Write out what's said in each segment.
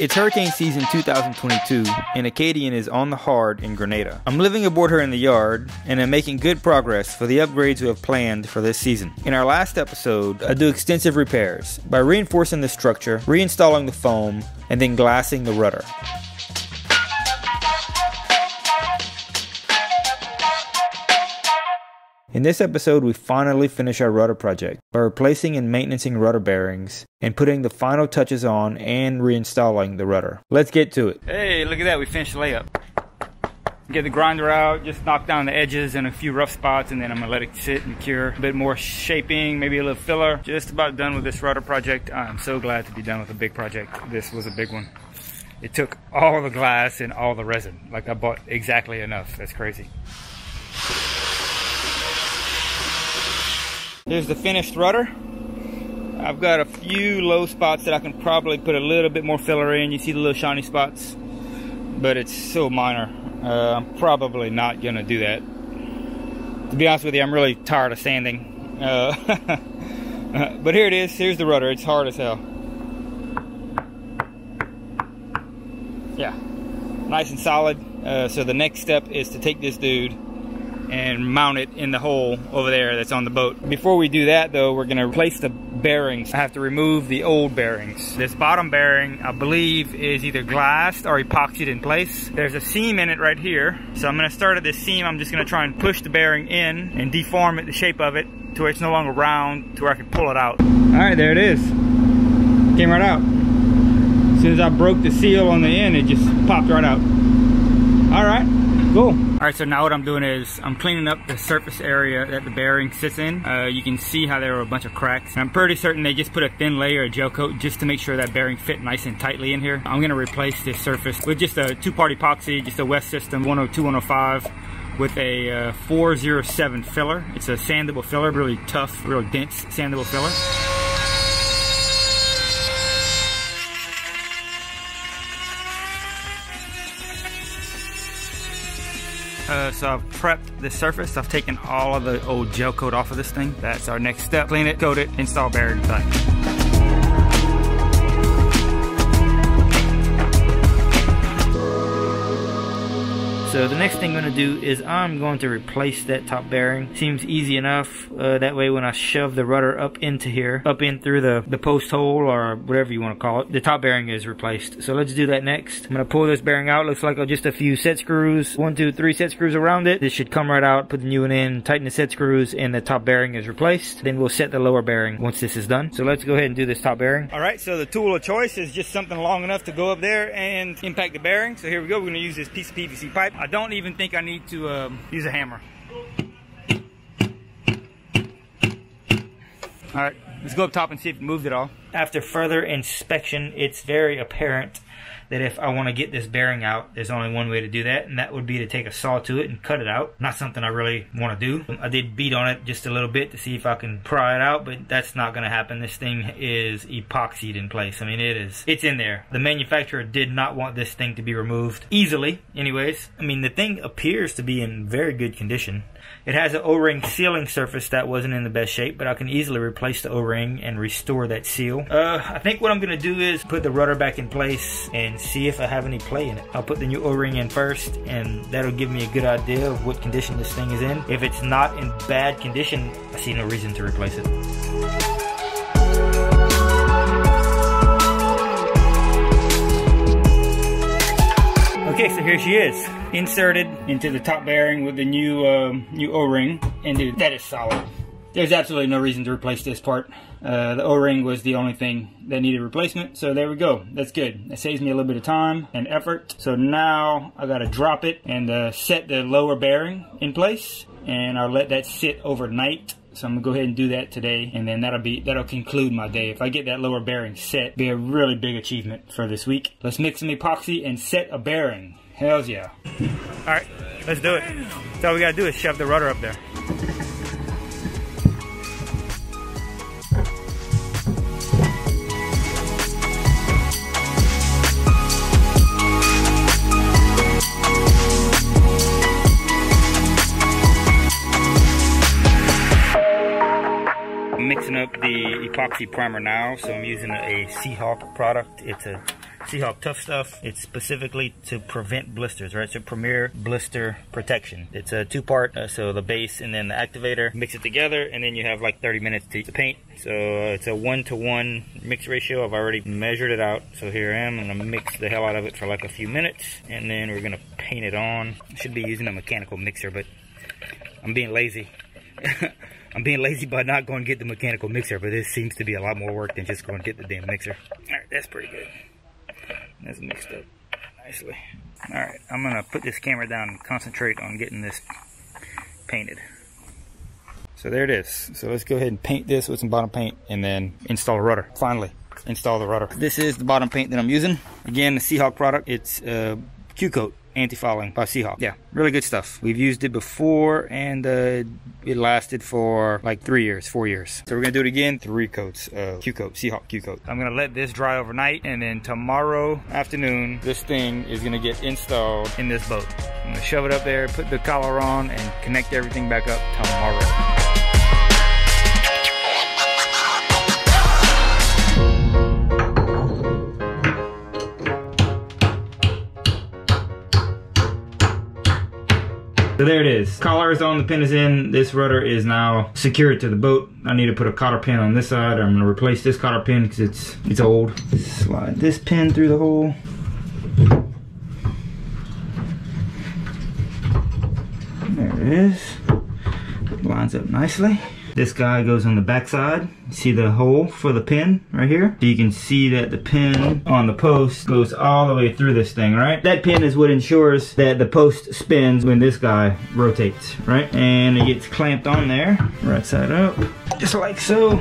It's hurricane season 2022 and Acadian is on the hard in Grenada. I'm living aboard her in the yard and I'm making good progress for the upgrades we have planned for this season. In our last episode, I do extensive repairs by reinforcing the structure, reinstalling the foam, and then glassing the rudder. In this episode, we finally finish our rudder project by replacing and maintaining rudder bearings and putting the final touches on and reinstalling the rudder. Let's get to it. Hey, look at that. We finished the layup. Get the grinder out, just knock down the edges and a few rough spots, and then I'm going to let it sit and cure. A bit more shaping, maybe a little filler. Just about done with this rudder project. I'm so glad to be done with a big project. This was a big one. It took all the glass and all the resin. Like, I bought exactly enough. That's crazy. Here's the finished rudder. I've got a few low spots that I can probably put a little bit more filler in. You see the little shiny spots, but it's so minor. I'm probably not gonna do that. To be honest with you, I'm really tired of sanding. But here it is, here's the rudder. It's hard as hell. Yeah, nice and solid. So the next step is to take this dude and mount it in the hole over there that's on the boat. Before we do that though, we're gonna replace the bearings. I have to remove the old bearings. This bottom bearing, I believe, is either glassed or epoxied in place. There's a seam in it right here. So I'm gonna start at this seam. I'm just gonna try and push the bearing in and deform it, the shape of it, to where it's no longer round, to where I can pull it out. All right, there it is. Came right out. As soon as I broke the seal on the end, it just popped right out. All right. Cool. Alright, so now what I'm doing is I'm cleaning up the surface area that the bearing sits in. You can see how there were a bunch of cracks. And I'm pretty certain they just put a thin layer of gel coat just to make sure that bearing fit nice and tightly in here. I'm going to replace this surface with just a two-part epoxy, just a West System 102-105 with a 407 filler. It's a sandable filler, really tough, real dense sandable filler. So I've prepped the surface. I've taken all of the old gel coat off of this thing. That's our next step. Clean it, coat it, install bearing back. So the next thing I'm going to do is I'm going to replace that top bearing. Seems easy enough. That way when I shove the rudder up into here, up in through the post hole or whatever you want to call it, the top bearing is replaced. So let's do that next. I'm going to pull this bearing out. Looks like just a few set screws. 1, 2, 3 set screws around it. This should come right out. Put the new one in, tighten the set screws, and the top bearing is replaced. Then we'll set the lower bearing once this is done. So let's go ahead and do this top bearing. Alright, so the tool of choice is just something long enough to go up there and impact the bearing. So here we go. We're going to use this piece of PVC pipe. I don't even think I need to use a hammer. All right, let's go up top and see if it moved at all. After further inspection, it's very apparent that if I want to get this bearing out, there's only one way to do that, and that would be to take a saw to it and cut it out. Not something I really want to do. I did beat on it just a little bit to see if I can pry it out, but that's not going to happen. This thing is epoxied in place. I mean, it's in there. The manufacturer did not want this thing to be removed easily, anyways. I mean, the thing appears to be in very good condition. It has an O-ring sealing surface that wasn't in the best shape, but I can easily replace the O-ring and restore that seal. I think what I'm going to do is put the rudder back in place and see if I have any play in it. I'll put the new O-ring in first, and that'll give me a good idea of what condition this thing is in. If it's not in bad condition, I see no reason to replace it. Okay, so here she is, inserted into the top bearing with the new O-ring, and that is solid. There's absolutely no reason to replace this part. The O-ring was the only thing that needed replacement. So there we go. That's good. That saves me a little bit of time and effort. So now I got to drop it and set the lower bearing in place. And I'll let that sit overnight. So I'm going to go ahead and do that today. And then that'll conclude my day. If I get that lower bearing set, it'll be a really big achievement for this week. Let's mix some epoxy and set a bearing. Hells yeah. All right, let's do it. So all we got to do is shove the rudder up there. Mixing up the epoxy primer now, so I'm using a Seahawk product. It's a Seahawk Tough Stuff. It's specifically to prevent blisters, right? So Premier Blister Protection. It's a two-part, so the base and then the activator. Mix it together, and then you have like 30 minutes to paint. So it's a 1-to-1 mix ratio. I've already measured it out. So here I am. I'm gonna mix the hell out of it for like a few minutes, and then we're gonna paint it on. I should be using a mechanical mixer, but I'm being lazy. I'm being lazy by not going to get the mechanical mixer, but this seems to be a lot more work than just going to get the damn mixer. All right, that's pretty good. That's mixed up nicely. All right, I'm gonna put this camera down and concentrate on getting this painted. So there it is. So let's go ahead and paint this with some bottom paint and then install a rudder. Finally, install the rudder. This is the bottom paint that I'm using. Again, the Seahawk product. It's Q-Coat. Anti-fouling by Seahawk. Yeah, really good stuff. We've used it before, and it lasted for like 4 years. So we're gonna do it again. 3 coats of Q-Coat, Seahawk Q-Coat. I'm gonna let this dry overnight, and then tomorrow afternoon, this thing is gonna get installed in this boat. I'm gonna shove it up there, put the collar on, and connect everything back up tomorrow. So there it is. Collar is on, the pin is in. This rudder is now secured to the boat. I need to put a cotter pin on this side. I'm gonna replace this cotter pin because it's old. Slide this pin through the hole. There it is. It lines up nicely. This guy goes on the back side. See the hole for the pin right here? So you can see that the pin on the post goes all the way through this thing, right? That pin is what ensures that the post spins when this guy rotates, right? And it gets clamped on there, right side up, just like so. All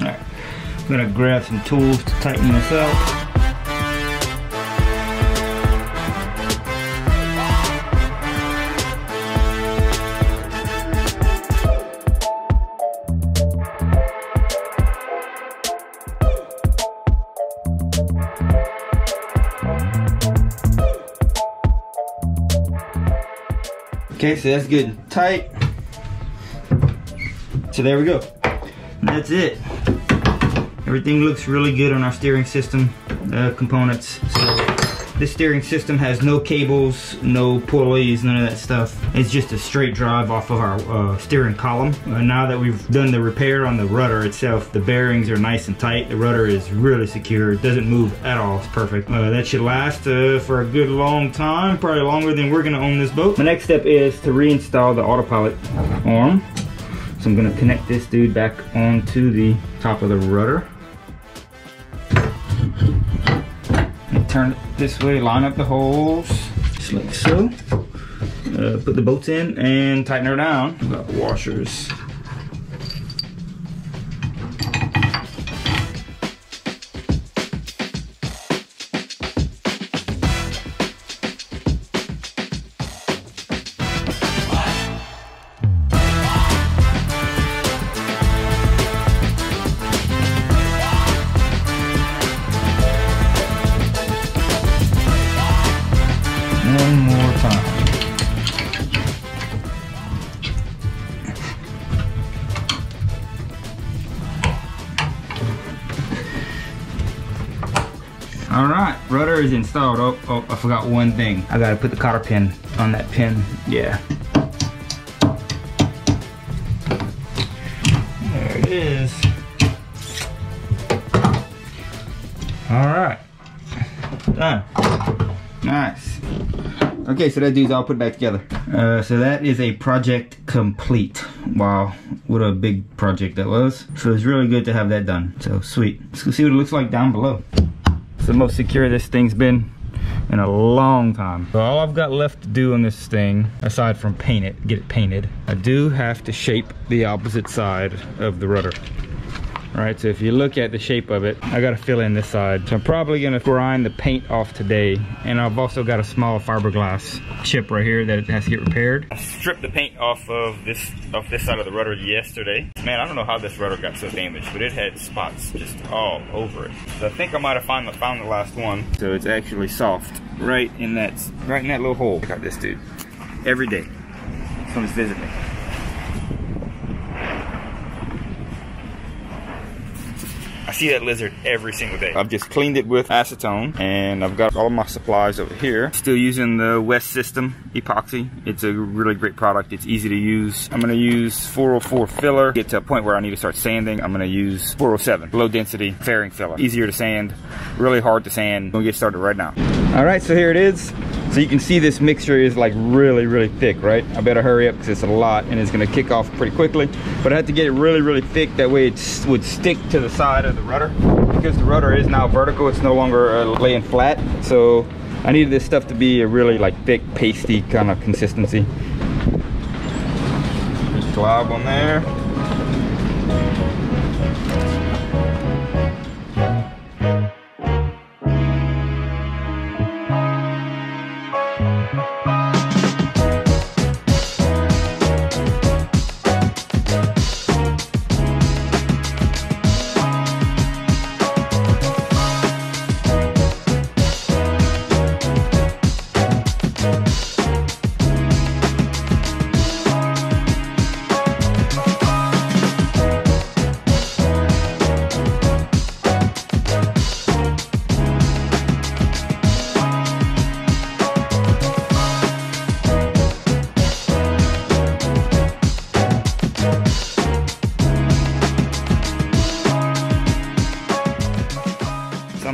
right, I'm gonna grab some tools to tighten this up. Okay, so that's good and tight. So there we go. That's it. Everything looks really good on our steering system components. So this steering system has no cables, no pulleys, none of that stuff. It's just a straight drive off of our steering column. Now that we've done the repair on the rudder itself, the bearings are nice and tight. The rudder is really secure. It doesn't move at all. It's perfect. That should last for a good long time, probably longer than we're gonna own this boat. My next step is to reinstall the autopilot arm. So I'm gonna connect this dude back onto the top of the rudder. Turn it this way, line up the holes, just like so. Put the bolts in and tighten her down. We've got washers. Alright, rudder is installed. Oh, I forgot one thing. I gotta put the cotter pin on that pin. Yeah. There it is. Alright. Done. Nice. Okay, so that dude's all put back together. So that is a project complete. Wow, what a big project that was. So it's really good to have that done. So sweet. Let's go see what it looks like down below. It's the most secure this thing's been in a long time. So all I've got left to do on this thing, aside from paint it, get it painted, I do have to shape the opposite side of the rudder. All right, so if you look at the shape of it, I gotta fill in this side. So I'm probably gonna grind the paint off today, and I've also got a small fiberglass chip right here that it has to get repaired. I stripped the paint off this side of the rudder yesterday. Man, I don't know how this rudder got so damaged, but it had spots just all over it. So I think I might have found the last one. So it's actually soft right in that little hole. Check out this dude. Every day. comes visit me. I see that lizard every single day. I've just cleaned it with acetone, and I've got all my supplies over here. Still using the West System epoxy. It's a really great product. It's easy to use. I'm gonna use 404 filler. Get to a point where I need to start sanding. I'm gonna use 407, low density fairing filler. Easier to sand, really hard to sand. We'll get started right now. All right, so here it is. So you can see this mixture is like really thick, right? I better hurry up because it's a lot and it's gonna kick off pretty quickly. But I have to get it really thick, that way it would stick to the side of the rudder. Because the rudder is now vertical, it's no longer laying flat. So I needed this stuff to be a really like thick, pasty kind of consistency. Just glob on there.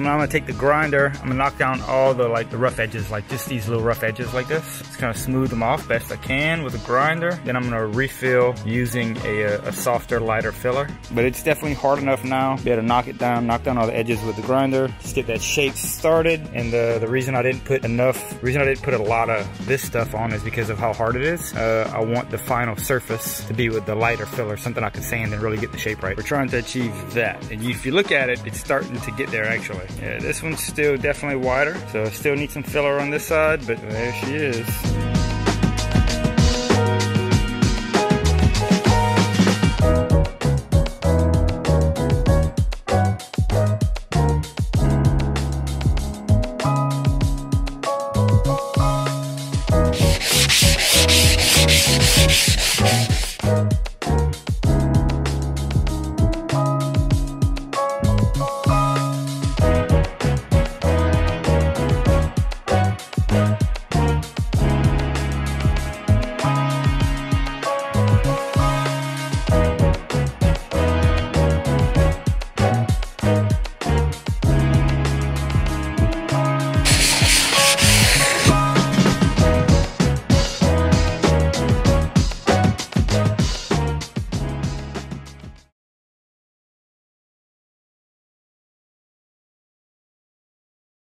Now I'm gonna take the grinder, I'm gonna knock down all the like the rough edges, like just these little rough edges like this. Just kind of smooth them off best I can with a grinder. Then I'm gonna refill using a softer, lighter filler. But it's definitely hard enough now. You gotta knock it down, knock down all the edges with the grinder. Just get that shape started. And the reason I didn't put enough, reason I didn't put a lot of this stuff on is because of how hard it is. I want the final surface to be with the lighter filler, something I can sand and really get the shape right. We're trying to achieve that. And if you look at it, it's starting to get there actually. Yeah, this one's still definitely wider, so I still need some filler on this side, but there she is.